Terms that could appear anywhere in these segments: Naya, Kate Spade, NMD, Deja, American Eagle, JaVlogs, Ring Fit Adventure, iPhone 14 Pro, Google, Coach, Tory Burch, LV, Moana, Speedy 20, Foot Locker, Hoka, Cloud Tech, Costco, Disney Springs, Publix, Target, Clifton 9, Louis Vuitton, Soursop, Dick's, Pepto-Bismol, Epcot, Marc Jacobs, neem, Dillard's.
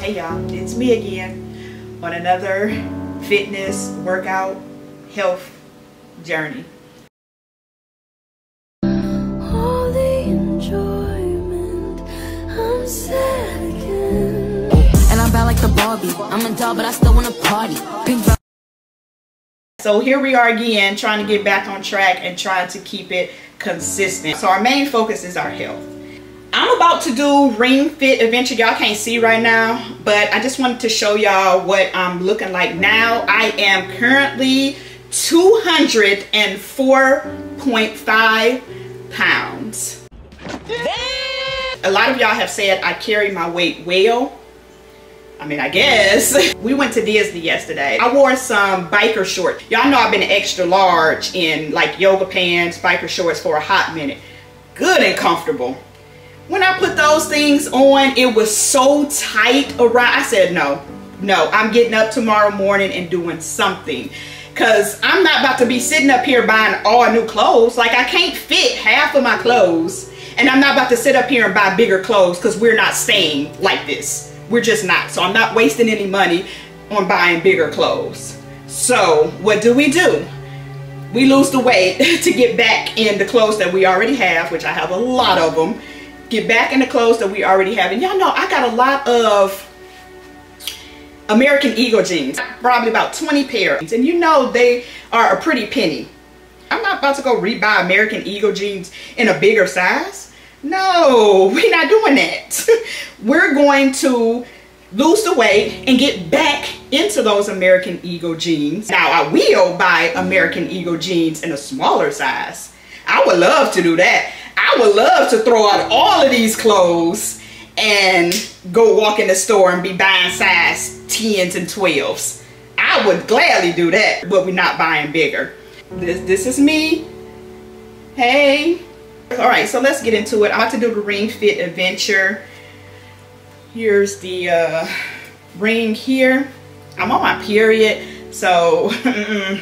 Hey y'all, it's me again on another fitness, workout, health journey. All the enjoyment, I'm sad again. And I'm bad like the Barbie. I'm a doll, but I still want to party. So here we are again, trying to get back on track and trying to keep it consistent. So our main focus is our health. I'm about to do Ring Fit Adventure. Y'all can't see right now, but I just wanted to show y'all what I'm looking like now. I am currently 204.5 pounds. A lot of y'all have said I carry my weight well. I mean, I guess. We went to Disney yesterday. I wore some biker shorts. Y'all know I've been extra large in like yoga pants, biker shorts for a hot minute. Good and comfortable. When I put those things on, it was so tight around. I said, no, I'm getting up tomorrow morning and doing something. Cause I'm not about to be sitting up here buying all new clothes. Like I can't fit half of my clothes. And I'm not about to sit up here and buy bigger clothes cause we're not staying like this. We're just not. So I'm not wasting any money on buying bigger clothes. So what do? We lose the weight to get back in the clothes that we already have, which I have a lot of them. Get back in the clothes that we already have. And y'all know I got a lot of American Eagle jeans. Probably about 20 pairs. And you know they are a pretty penny. I'm not about to go rebuy American Eagle jeans in a bigger size. No, we're not doing that. We're going to lose the weight and get back into those American Eagle jeans. Now I will buy American Eagle jeans in a smaller size. I would love to do that. I would love to throw out all of these clothes and go walk in the store and be buying size 10s and 12s. I would gladly do that, but we're not buying bigger. This is me. Hey. All right, so let's get into it. I'm about to do the Ring Fit Adventure. Here's the ring here. I'm on my period, so I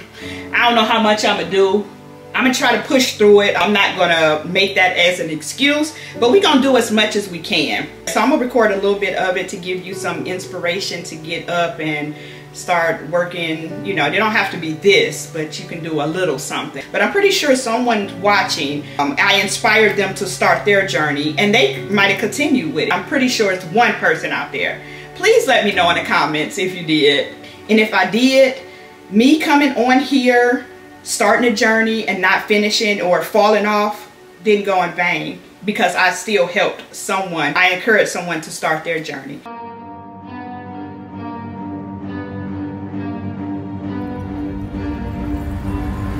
don't know how much I'm gonna do. I'm gonna try to push through it. I'm not gonna make that as an excuse, but we're gonna do as much as we can. So I'm gonna record a little bit of it to give you some inspiration to get up and start working. You know, they don't have to be this, but you can do a little something. But I'm pretty sure someone watching, I inspired them to start their journey and they might have continued with it. I'm pretty sure it's one person out there. Please let me know in the comments if you did. And if I did, me coming on here, starting a journey and not finishing or falling off didn't go in vain because I still helped someone. I encouraged someone to start their journey.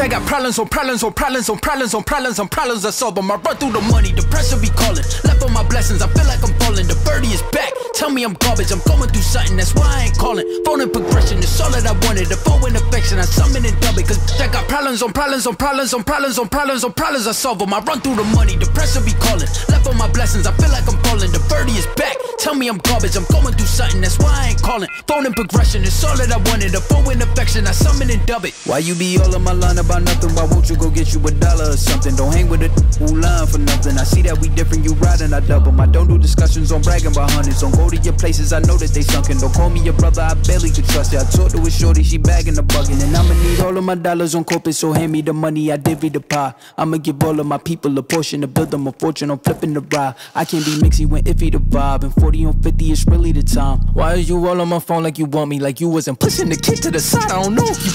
I got problems on problems on problems on problems on problems on problems I solve them. I run through the money, the pressure be calling. Left on my blessings, I feel like I'm falling. The birdie is back, tell me I'm garbage. I'm going through something, that's why I ain't calling. Phone in progression, it's all that I wanted. The phone in affection, I summon and dub it. Cause I got problems on problems on problems on problems on problems on problems I solve them. I run through the money, the pressure be calling. Left on my blessings, I feel like I'm falling. The birdie is back, tell me I'm garbage. I'm going through something, that's why I ain't calling. Phone in progression, it's all that I wanted. The phone in affection, I summon and dub it. Why you be all on my line about nothing? Why won't you go get you a dollar or something? Don't hang with a who lying for nothing. I see that we different, you riding, I double. I don't do discussions on bragging by hundreds. Don't go to your places, I know that they sunken. Don't call me your brother, I barely could trust it. I talked to a shorty, she bagging the bugging. And I'ma need all of my dollars on corporate, so hand me the money, I divvy the pie. I'ma give all of my people a portion to build them a fortune, I'm flipping the ride. I can't be mixy when iffy the vibe, and 40 on 50 is really the time. Why are you all on my phone like you want me, like you wasn't pushing the kid to the side? I don't know if you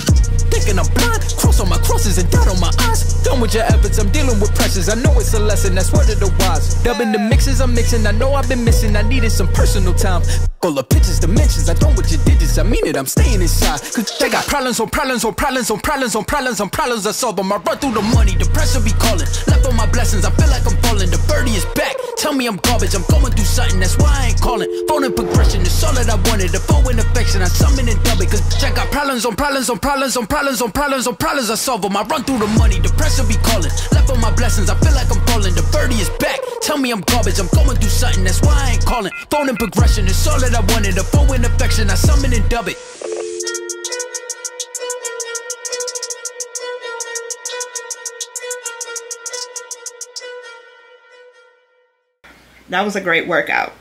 thinking I'm blind, cross on my crosses and doubt on my eyes. Done with your efforts, I'm dealing with pressures. I know it's a lesson, that's word of the wise. Dubbing the mixes, I'm mixing, I know I've been missing. I needed some personal time. All the pictures, dimensions, I done with your digits. I mean it, I'm staying inside. Cause I got problems on problems on problems on problems on problems on problems I solve them. I run through the money, the pressure be calling. Left on my blessings, I feel like I'm falling. The birdie is back, tell me I'm garbage. I'm going through something, that's why I ain't calling. Phone in progression, it's all that I wanted. The phone in affection, I summon and dub it. Cause I got problems on problems on problems on problems on problems on problems I solve them. I run through the money, the pressure be calling. Left on my blessings, I feel like I'm falling. The birdie is back, tell me I'm garbage. I'm going through something, that's why I ain't calling. Phone in progression, it's all that I wanted. A phone in affection, I summon and dub it. That was a great workout.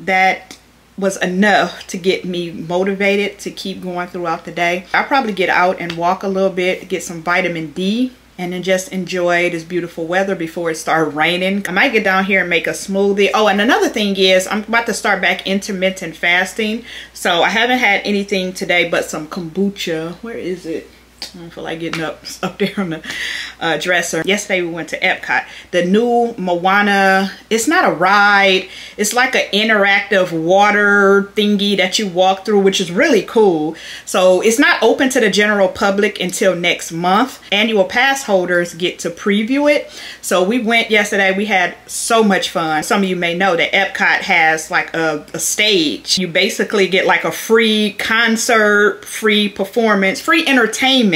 That was enough to get me motivated to keep going throughout the day. I'll probably get out and walk a little bit to get some vitamin D and then just enjoy this beautiful weather before it starts raining. I might get down here and make a smoothie. Oh, and another thing is I'm about to start back intermittent fasting. So I haven't had anything today but some kombucha. Where is it? I don't feel like getting up. It's up there on the dresser. Yesterday we went to Epcot. The new Moana, it's not a ride. It's like an interactive water thingy that you walk through, which is really cool. So it's not open to the general public until next month. Annual pass holders get to preview it. So we went yesterday. We had so much fun. Some of you may know that Epcot has like a stage. You basically get like a free concert, free performance, free entertainment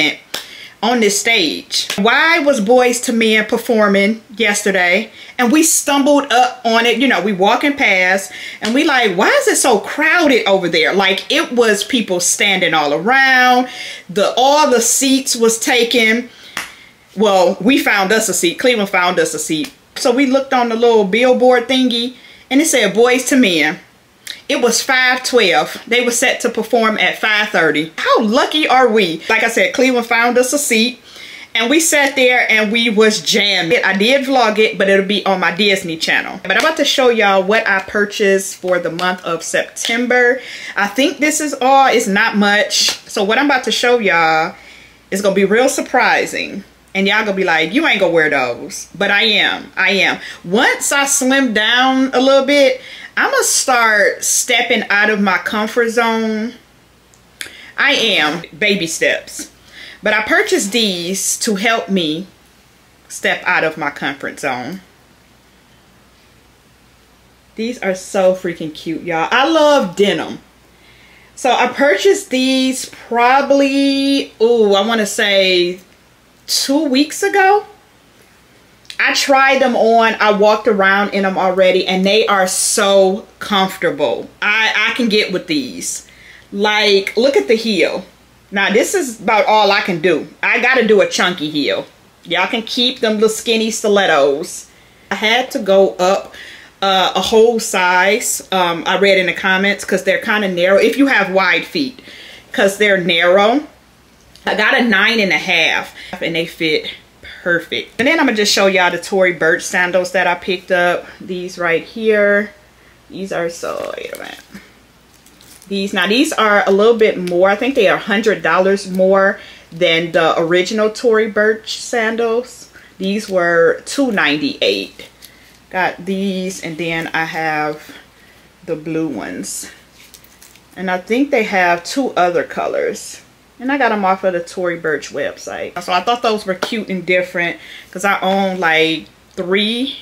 on this stage. Why was Boys to Men performing yesterday, and we stumbled up on it. You know, we walking past and we like, why is it so crowded over there? Like, it was people standing all around. All the seats was taken. Well, we found us a seat. Cleveland found us a seat. So we looked on the little billboard thingy and it said Boys to Men. It was 5:12. They were set to perform at 5:30. How lucky are we? Like I said, Cleveland found us a seat and we sat there and we was jamming. I did vlog it, but it'll be on my Disney channel. But I'm about to show y'all what I purchased for the month of September. I think this is all. It's not much. So what I'm about to show y'all is going to be real surprising. And y'all gonna be like, you ain't gonna wear those. But I am. Once I slim down a little bit, I'm gonna start stepping out of my comfort zone. I am. Baby steps. But I purchased these to help me step out of my comfort zone. These are so freaking cute, y'all. I love denim. So I purchased these probably, ooh, I want to say 2 weeks ago. I tried them on. I walked around in them already and they are so comfortable. I can get with these. Like, look at the heel. Now this is about all I can do. I gotta do a chunky heel. Y'all can keep them little skinny stilettos. I had to go up a whole size. I read in the comments because they're kind of narrow. If you have wide feet, because they're narrow. I got a 9.5 and they fit perfect. And then I'm gonna just show y'all the Tory Burch sandals that I picked up. These right here. These are so, wait a minute. These, now these are a little bit more. I think they are $100 more than the original Tory Burch sandals. These were $298. Got these and then I have the blue ones. And I think they have two other colors. And I got them off of the Tory Burch website. So I thought those were cute and different because I own like 3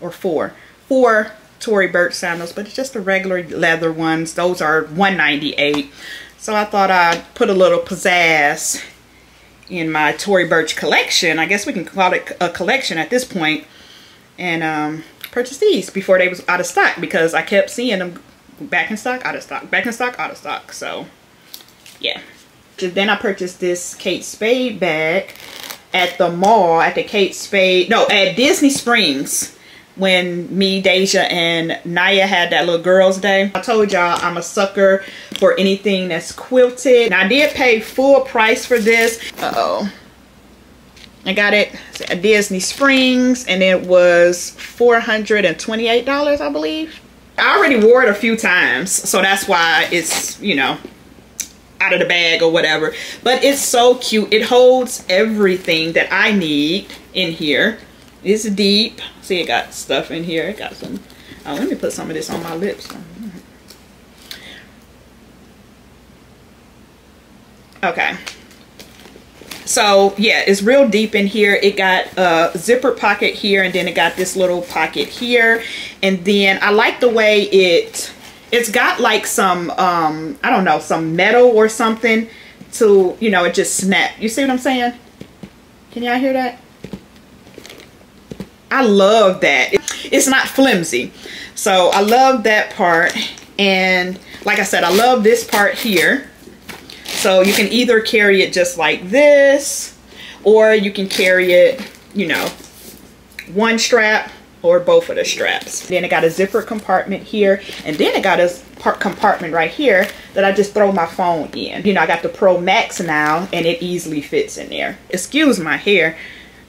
or 4 Tory Burch sandals, but it's just the regular leather ones. Those are $198. So I thought I'd put a little pizzazz in my Tory Burch collection. I guess we can call it a collection at this point. And purchase these before they was out of stock because I kept seeing them back in stock, out of stock, back in stock, out of stock. So yeah. Then I purchased this Kate Spade bag at the mall, at the Kate Spade, no, at Disney Springs when me, Deja, and Naya had that little girls day. I told y'all I'm a sucker for anything that's quilted. Now I did pay full price for this. Uh-oh. I got it at Disney Springs and it was $428, I believe. I already wore it a few times, so that's why it's, you know, out of the bag or whatever, but it's so cute. It holds everything that I need in here. It's deep. See, it got stuff in here. It got some. Oh, let me put some of this on my lips. Okay. So yeah, it's real deep in here. It got a zipper pocket here, and then it got this little pocket here, and then I like the way it's got like some, I don't know, some metal or something to, you know, it just snapped. You see what I'm saying? Can y'all hear that? I love that. It's not flimsy. So I love that part. And like I said, I love this part here. So you can either carry it just like this, or you can carry it, you know, one strap or both of the straps. Then it got a zipper compartment here, and then it got a compartment right here that I just throw my phone in. You know, I got the Pro Max now, and it easily fits in there. Excuse my hair.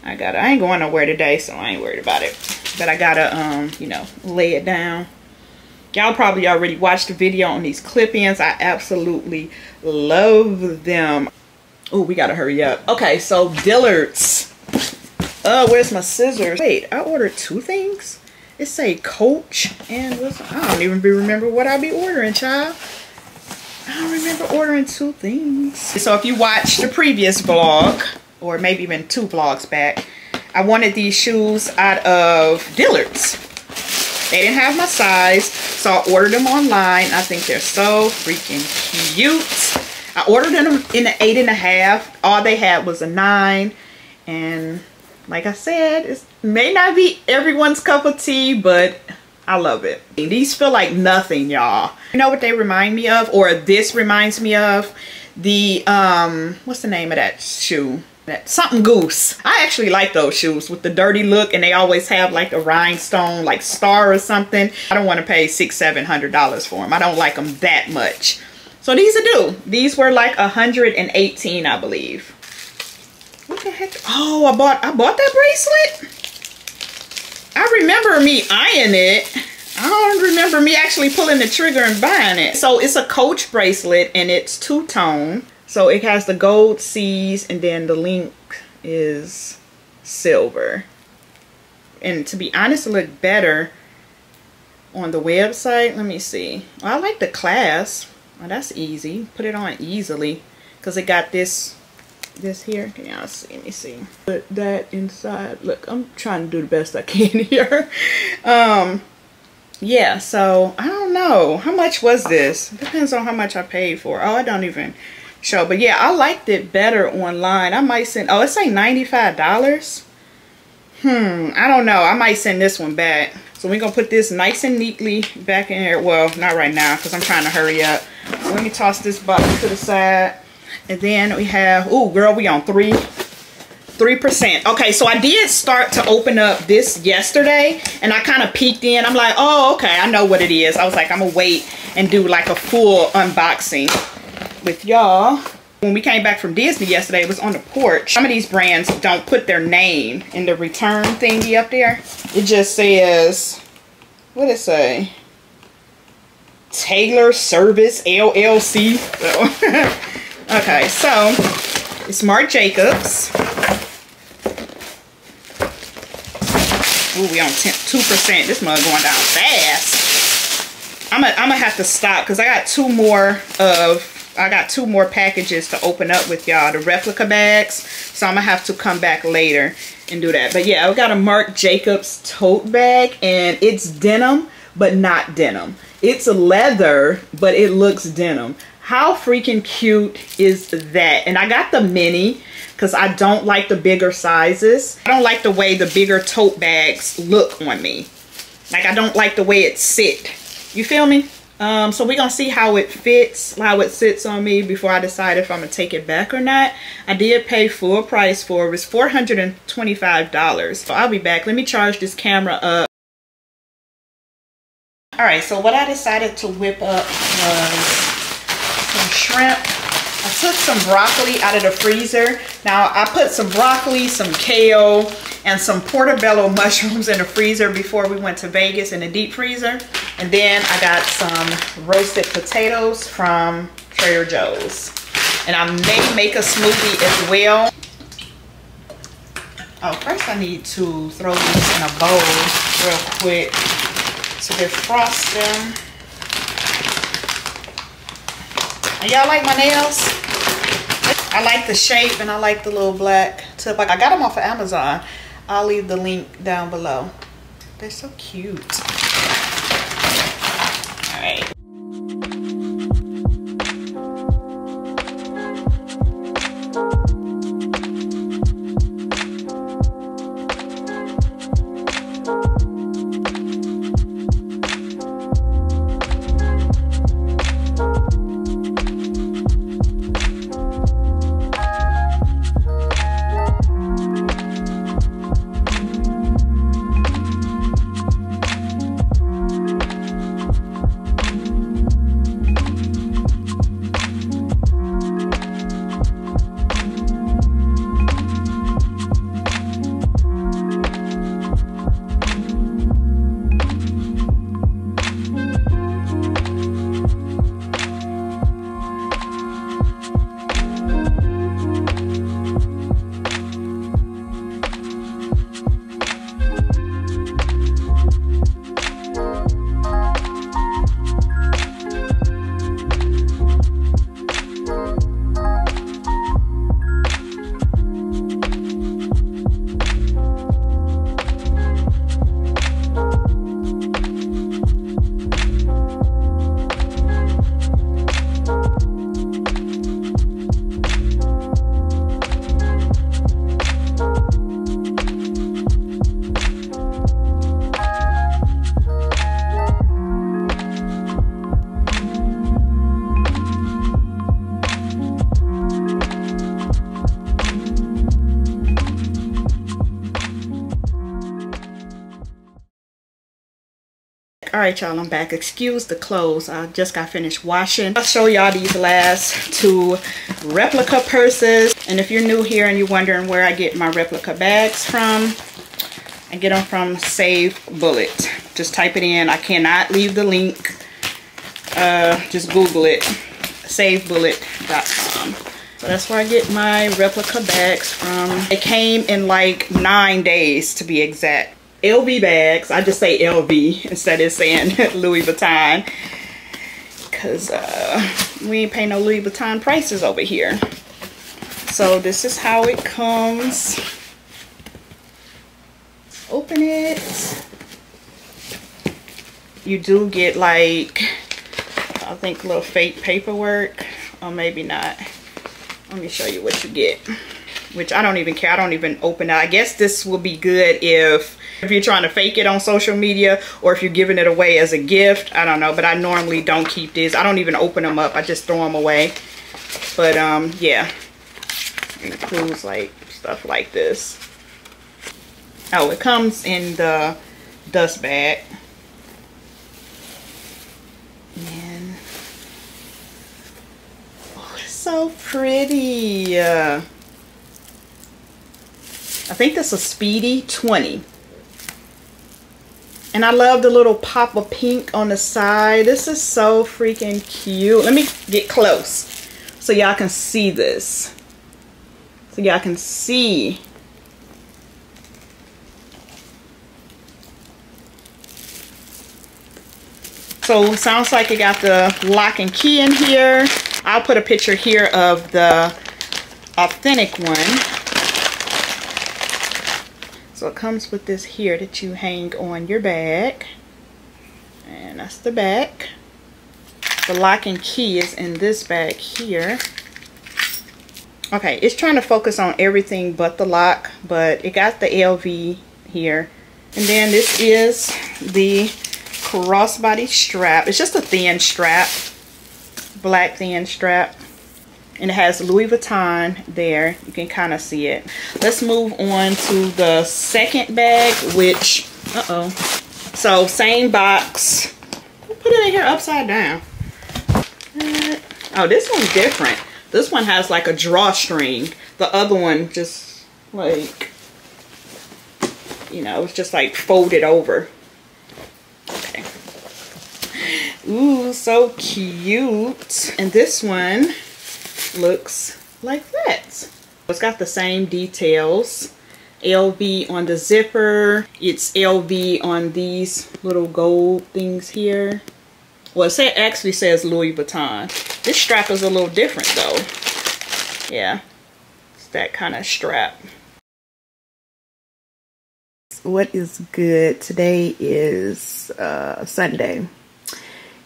I ain't going nowhere today, so I ain't worried about it. But I gotta, you know, lay it down. Y'all probably already watched the video on these clip-ins. I absolutely love them. Oh, we gotta hurry up. Okay, so Dillard's. Where's my scissors? Wait, I ordered two things? It say Coach and what's, I don't even remember what I be ordering, child. I don't remember ordering two things. So if you watched the previous vlog, or maybe even two vlogs back, I wanted these shoes out of Dillard's. They didn't have my size, so I ordered them online. I think they're so freaking cute. I ordered them in the 8.5. All they had was a 9. And like I said, it may not be everyone's cup of tea, but I love it. These feel like nothing, y'all. You know what they remind me of, or this reminds me of? The, what's the name of that shoe? That something goose. I actually like those shoes with the dirty look, and they always have like a rhinestone, like star or something. I don't want to pay $600-700 for them. I don't like them that much. So these are due. These were like $118, I believe. What the heck? Oh, I bought that bracelet. I remember me eyeing it. I don't remember me actually pulling the trigger and buying it. So it's a Coach bracelet, and it's two-tone. So it has the gold C's, and then the link is silver. And to be honest, it looked better on the website. Let me see. Well, I like the clasp. Well, that's easy. Put it on easily because it got this here. Can y'all see? Let me see. Put that inside. Look, I'm trying to do the best I can here. Yeah, so I don't know. How much was this? Depends on how much I paid for. Oh, I don't even... show, but yeah, I liked it better online. I might send, oh, it's like $95. I don't know. I might send this one back. So we're gonna put this nice and neatly back in here. Well, not right now because I'm trying to hurry up. So let me toss this box to the side, and then we have, oh girl, we on 3%. Okay, so I did start to open up this yesterday, and I kind of peeked in. I'm like, oh, okay, I know what it is. I was like, I'm gonna wait and do like a full unboxing with y'all. When we came back from Disney yesterday, it was on the porch. Some of these brands don't put their name in the return thingy up there. It just says, what it say? Taylor Service LLC. So, okay, so it's Marc Jacobs. Ooh, we on 2%. This mug going down fast. I'm gonna have to stop because I got two more packages to open up with y'all, the replica bags. So I'm gonna have to come back later and do that. But yeah, I've got a Marc Jacobs tote bag, and it's denim, but not denim. It's leather, but it looks denim. How freaking cute is that? And I got the mini because I don't like the bigger sizes. I don't like the way the bigger tote bags look on me. Like, I don't like the way it sit. You feel me? So we're gonna see how it fits, how it sits on me before I decide if I'm gonna take it back or not. I did pay full price for it. It was $425. So I'll be back. Let me charge this camera up. All right, so what I decided to whip up was some shrimp. I took some broccoli out of the freezer. Now I put some broccoli, some kale, and some portobello mushrooms in the freezer before we went to Vegas in the deep freezer. And then I got some roasted potatoes from Trader Joe's. And I may make a smoothie as well. Oh, first I need to throw these in a bowl real quick to defrost them. And y'all like my nails? I like the shape, and I like the little black tip. I got them off of Amazon. I'll leave the link down below. They're so cute. All right. Alright y'all, I'm back. Excuse the clothes. I just got finished washing. I'll show y'all these last two replica purses. And if you're new here and you're wondering where I get my replica bags from, I get them from Save Bullet. Just type it in. I cannot leave the link. Just Google it. SaveBullet.com. So that's where I get my replica bags from. It came in like 9 days to be exact. LV bags. I just say LV instead of saying Louis Vuitton, because we ain't pay no Louis Vuitton prices over here. So this is how it comes. Open it. You do get like, I think, little fake paperwork, or maybe not. Let me show you what you get, which I don't even care. I don't even open it. I guess this will be good if you're trying to fake it on social media, or if you're giving it away as a gift. I don't know, but I normally don't keep this. I don't even open them up. I just throw them away. But yeah, it includes like stuff like this. Oh, it comes in the dust bag. And oh, it's so pretty. I think this is Speedy 20. And I love the little pop of pink on the side. This is so freaking cute. Let me get close so y'all can see this. So y'all can see. So sounds like it got the lock and key in here. I'll put a picture here of the authentic one. So it comes with this here that you hang on your bag, and that's the back. The lock and key is in this bag here. Okay, it's trying to focus on everything but the lock, but it got the LV here. And then this is the crossbody strap. It's just a thin strap, black thin strap. And it has Louis Vuitton there. You can kind of see it. Let's move on to the second bag, which, so same box. We'll put it in here upside down. Oh, this one's different. This one has like a drawstring. The other one just like, you know, it's just like folded over. Okay. Ooh, so cute. And this one looks like that. It's got the same details. LV on the zipper. It's LV on these little gold things here. Well, it actually says Louis Vuitton. This strap is a little different though. Yeah, it's that kind of strap. What is good? Today is Sunday.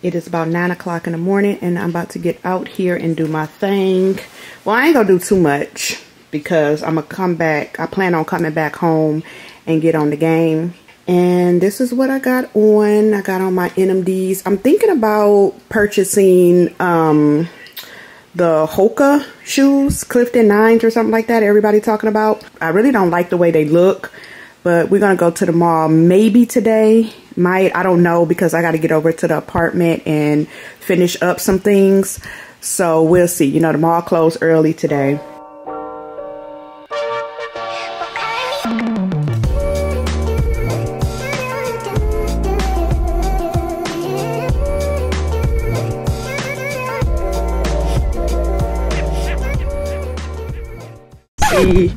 It is about 9 o'clock in the morning, and I'm about to get out here and do my thing. Well, I ain't going to do too much because I'm going to come back. I plan on coming back home and get on the game. And this is what I got on. I got on my NMDs. I'm thinking about purchasing the Hoka shoes, Clifton 9s or something like that everybody talking about. I really don't like the way they look, but we're going to go to the mall maybe today. Might, I don't know, because I got to get over to the apartment and finish up some things. So we'll see. You know, the mall closed early today. See,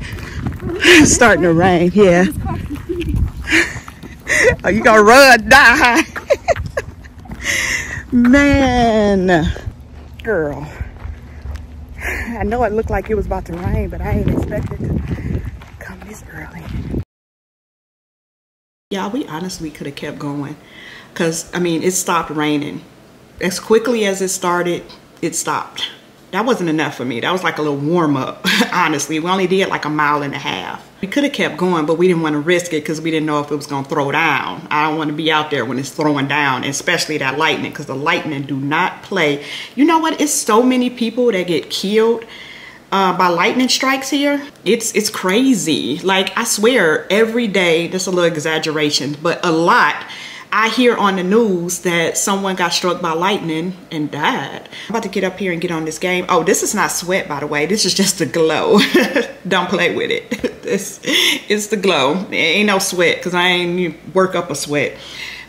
it's starting to rain here. Are you gonna run? Die. Man, girl, I know it looked like it was about to rain, but I ain't expected to come this early. Yeah, we honestly could have kept going, because I mean, it stopped raining as quickly as it started. It stopped. That wasn't enough for me. That was like a little warm up. Honestly, we only did like a mile and a half. We could have kept going, but we didn't want to risk it because we didn't know if it was going to throw down. I don't want to be out there when it's throwing down, especially that lightning, because the lightning do not play. You know what? It's so many people that get killed by lightning strikes here. It's crazy. Like, I swear, every day, that's a little exaggeration, but a lot. I hear on the news that someone got struck by lightning and died. I'm about to get up here and get on this game. Oh, this is not sweat, by the way. This is just the glow. Don't play with it. It's the glow. It ain't no sweat because I ain't work up a sweat,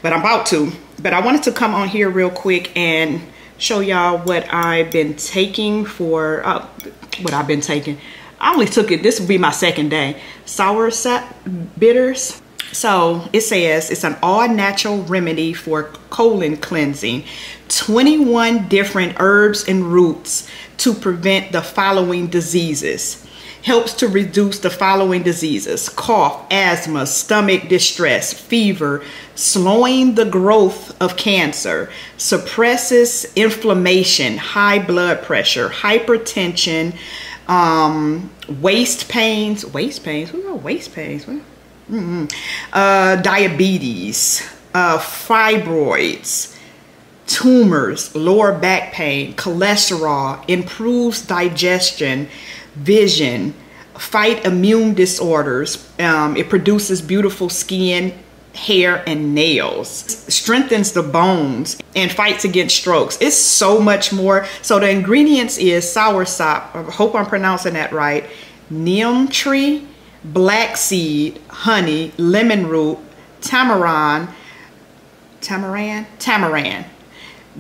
but I'm about to. But I wanted to come on here real quick and show y'all what I've been taking for what I've been taking. I only took it, this will be my second day, Soursop bitters. So it says it's an all natural remedy for colon cleansing, 21 different herbs and roots to prevent the following diseases. Helps to reduce the following diseases: cough, asthma, stomach distress, fever, slowing the growth of cancer, suppresses inflammation, high blood pressure, hypertension, waist pains. Waist pains? Who got waist pains? Diabetes, fibroids, tumors, lower back pain, cholesterol, improves digestion, vision, fight immune disorders. It produces beautiful skin, hair, and nails, strengthens the bones, and fights against strokes. It's so much more. So the ingredients is soursop, I hope I'm pronouncing that right, neem tree, black seed, honey, lemon root, tamarind,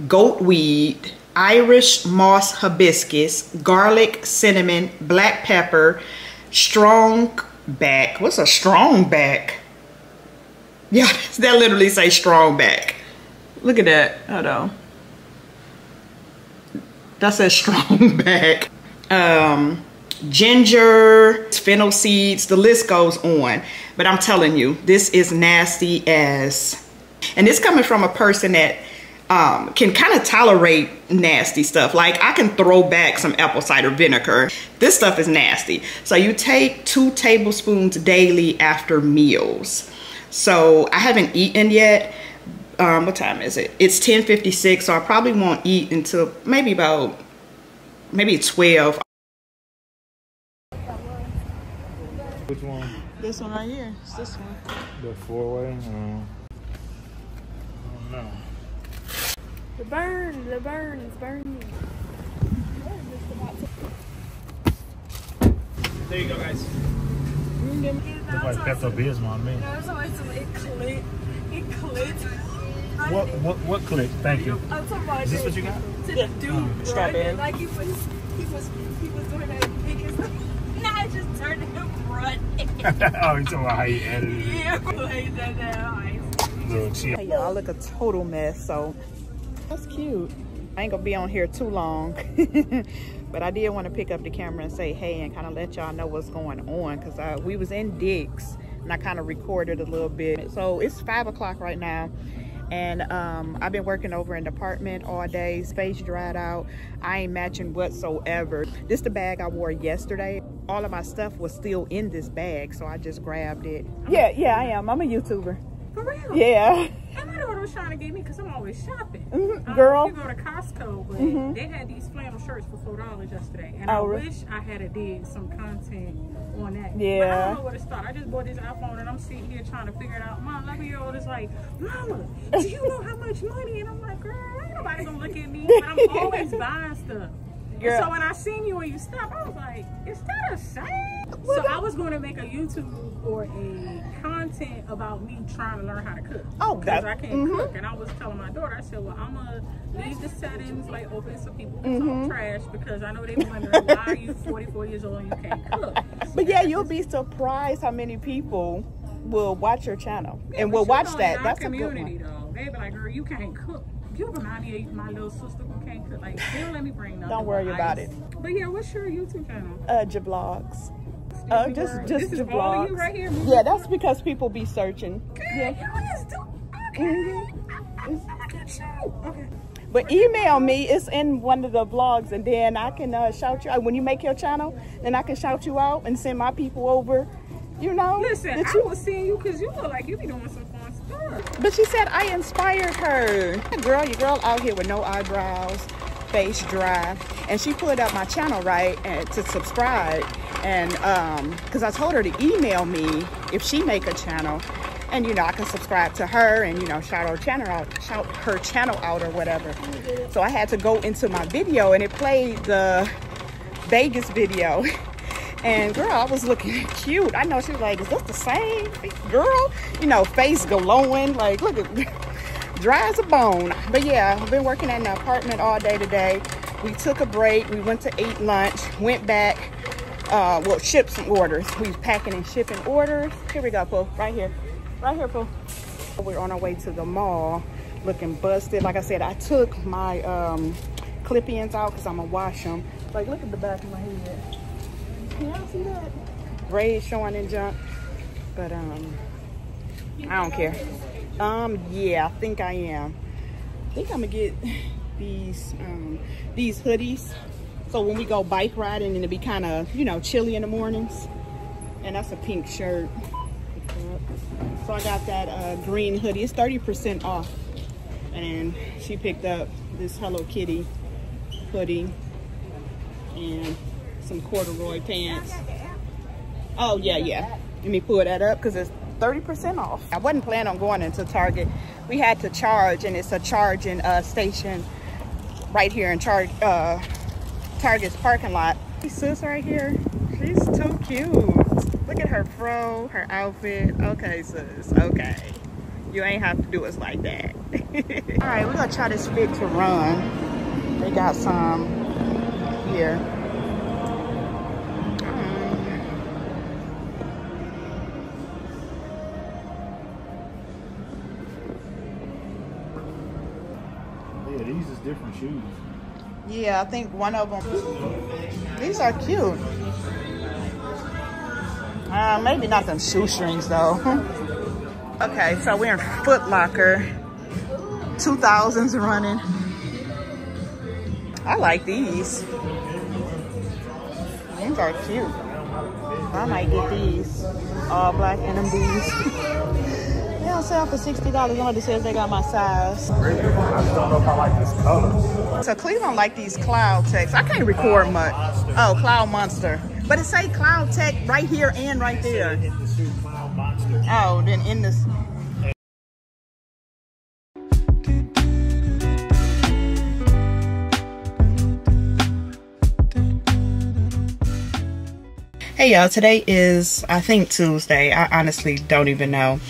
goat weed, Irish moss hibiscus, garlic, cinnamon, black pepper, strong back. What's a strong back? Yeah, that literally say strong back. Look at that. Hold on. That says strong back. Ginger, fennel seeds, the list goes on. But I'm telling you, this is nasty as. And this coming from a person that can kind of tolerate nasty stuff. Like, I can throw back some apple cider vinegar. This stuff is nasty. So you take 2 tablespoons daily after meals. So I haven't eaten yet. What time is it? It's 10:56, so I probably won't eat until maybe about 12. Which one? This one right here. It's this one. The 4-way? No. I don't know. The burn is burning. There you go, guys. Look like Pepto-Bismol on me. No, it's always some, it clicked. It clicked. What clicked? Thank you. I'm talking about, is this what you got? Yeah. Dude, strap in. Like he was doing that biggest thing. I just turned him right. Oh, you talking about how you edited it? Yeah, like that now. Hey, y'all, I look a total mess, so that's cute. I ain't gonna be on here too long, but I did want to pick up the camera and say hey and kind of let y'all know what's going on, because we was in Dick's and I kind of recorded a little bit. So it's 5 o'clock right now. And I've been working over in the apartment all day. Space dried out. I ain't matching whatsoever. This the bag I wore yesterday. All of my stuff was still in this bag, so I just grabbed it. Yeah, I am. I'm a YouTuber. For real? Yeah. I know what it was trying to get me because I'm always shopping. Mm-hmm. Girl. You go to Costco, but mm-hmm. they had these flannel shirts for $4 yesterday. And I wish I had did some content on that. Yeah. But I don't know where to start. I just bought this iPhone and I'm sitting here trying to figure it out. My 11-year-old is like, Mama, do you know how much money? And I'm like, girl, ain't nobody gonna look at me. But I'm always buying stuff. Girl. So when I seen you and you stopped, I was like, is that a shame? What? So I was going to make a YouTube or a content about me trying to learn how to cook. Oh, because I can't cook. And I was telling my daughter, I said, well, I'm going to leave the settings like open so people can talk trash, because I know they wondering why are you 44 years old and you can't cook. But yeah, you'll be surprised how many people will watch your channel and will watch that. That's a good one. Though, they be like, girl, you can't cook. You remind me of my little sister who can't cook. Like, they don't let me bring nothing. Don't worry about it. But yeah, what's your YouTube channel? JaVlogs. Oh, just JaVlogs. Right here. Yeah, that's because people be searching. Good. Yeah. Okay. Okay. But email me. It's in one of the vlogs, and then I can shout you out when you make your channel. Then I can shout you out and send my people over. You know. Listen, I was seeing you because you look like you be doing some. But she said I inspired her. Girl, your girl out here with no eyebrows, face dry. And she pulled up my channel, right, and to subscribe. And because I told her to email me if she make a channel. And, you know, I can subscribe to her and, you know, shout her channel out or whatever. So I had to go into my video and it played the Vegas video. And girl, I was looking cute. I know she was like, is this the same girl? You know, face glowing, like look at dry as a bone. But yeah, I've been working in the apartment all day today. We took a break, we went to eat lunch, went back, well, shipped some orders. We was packing and shipping orders. Here we go, Pooh, right here, Pooh. We're on our way to the mall, looking busted. Like I said, I took my clip-ins out because I'm gonna wash them. Like, look at the back of my head. Can y'all see that? Braids showing and junk, but I don't care. Yeah, I think I am. I think I'm gonna get these hoodies. So when we go bike riding, and it'll be kind of, you know, chilly in the mornings. And that's a pink shirt. So I got that green hoodie. It's 30% off. And she picked up this Hello Kitty hoodie and some corduroy pants. Oh yeah, yeah. Let me pull that up because it's 30% off. I wasn't planning on going into Target. We had to charge, and it's a charging station right here in Target's parking lot. Sis right here, she's too cute. Look at her fro, her outfit. Okay, sis, okay. You ain't have to do us like that. All right, we're gonna try this fit to run. They got some here. Yeah, these is different shoes. Yeah, I think one of them. These are cute. Maybe not them shoestrings though. Okay, so we're in Foot Locker. 2000s running. I like these. These are cute. I might get these. All black NMDs. They don't sell for $60. Only says they got my size. Really? I just don't know if I like this color. So Cleveland like these Cloud Techs. I can't record much. Oh, Cloud Monster. But it say Cloud Tech right here and right there. Oh, then in this. Hey y'all, today is, I think, Tuesday. I honestly don't even know.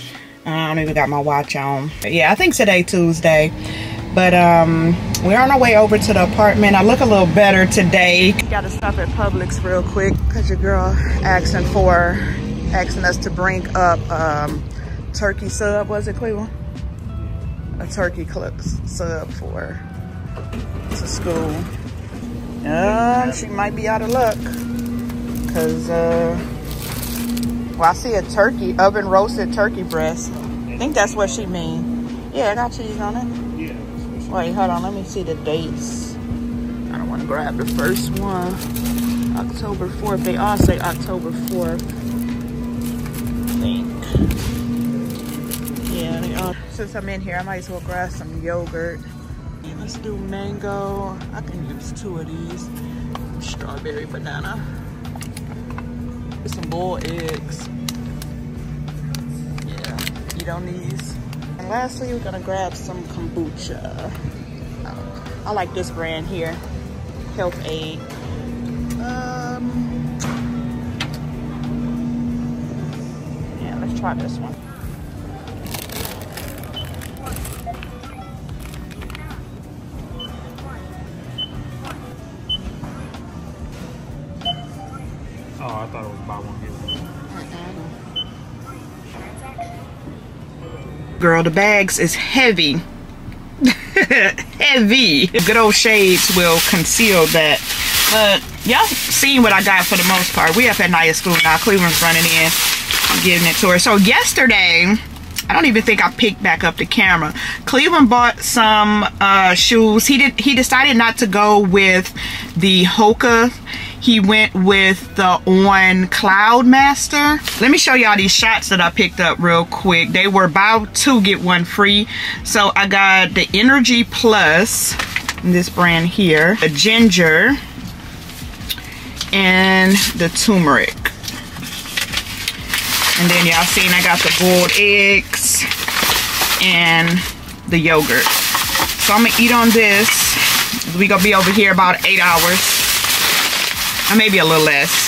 I don't even got my watch on. But yeah, I think today Tuesday. But we're on our way over to the apartment. I look a little better today. Gotta stop at Publix real quick because your girl asking us to bring up turkey sub. Was it Cleveland? A turkey sub for to school. She might be out of luck because well, I see a turkey, oven roasted turkey breast. I think that's what she mean. Yeah, I got cheese on it. Wait, hold on, let me see the dates. I don't want to grab the first one. October 4th. They all say October 4th. I think. Yeah, they all. Since I'm in here, I might as well grab some yogurt. Yeah, let's do mango. I can use two of these. Strawberry banana. Some boiled eggs. Yeah, eat on these. And lastly, we're gonna grab some kombucha. I like this brand here, Health Aid. Yeah, let's try this one. Oh, I thought it was buy one, get one. Girl, the bags is heavy. Heavy. Good old shades will conceal that. But y'all seen what I got for the most part. We up at night at school now. Cleveland's running in. I'm giving it to her. So yesterday, I don't even think I picked back up the camera. Cleveland bought some shoes. He decided not to go with the Hoka. He went with the On Cloudmaster. Let me show y'all these shots that I picked up real quick. They were buy two, get one free. So I got the Energy Plus, this brand here, the Ginger, and the Turmeric. And then y'all seen I got the boiled eggs and the yogurt. So I'm gonna eat on this. We gonna be over here about 8 hours, or maybe a little less.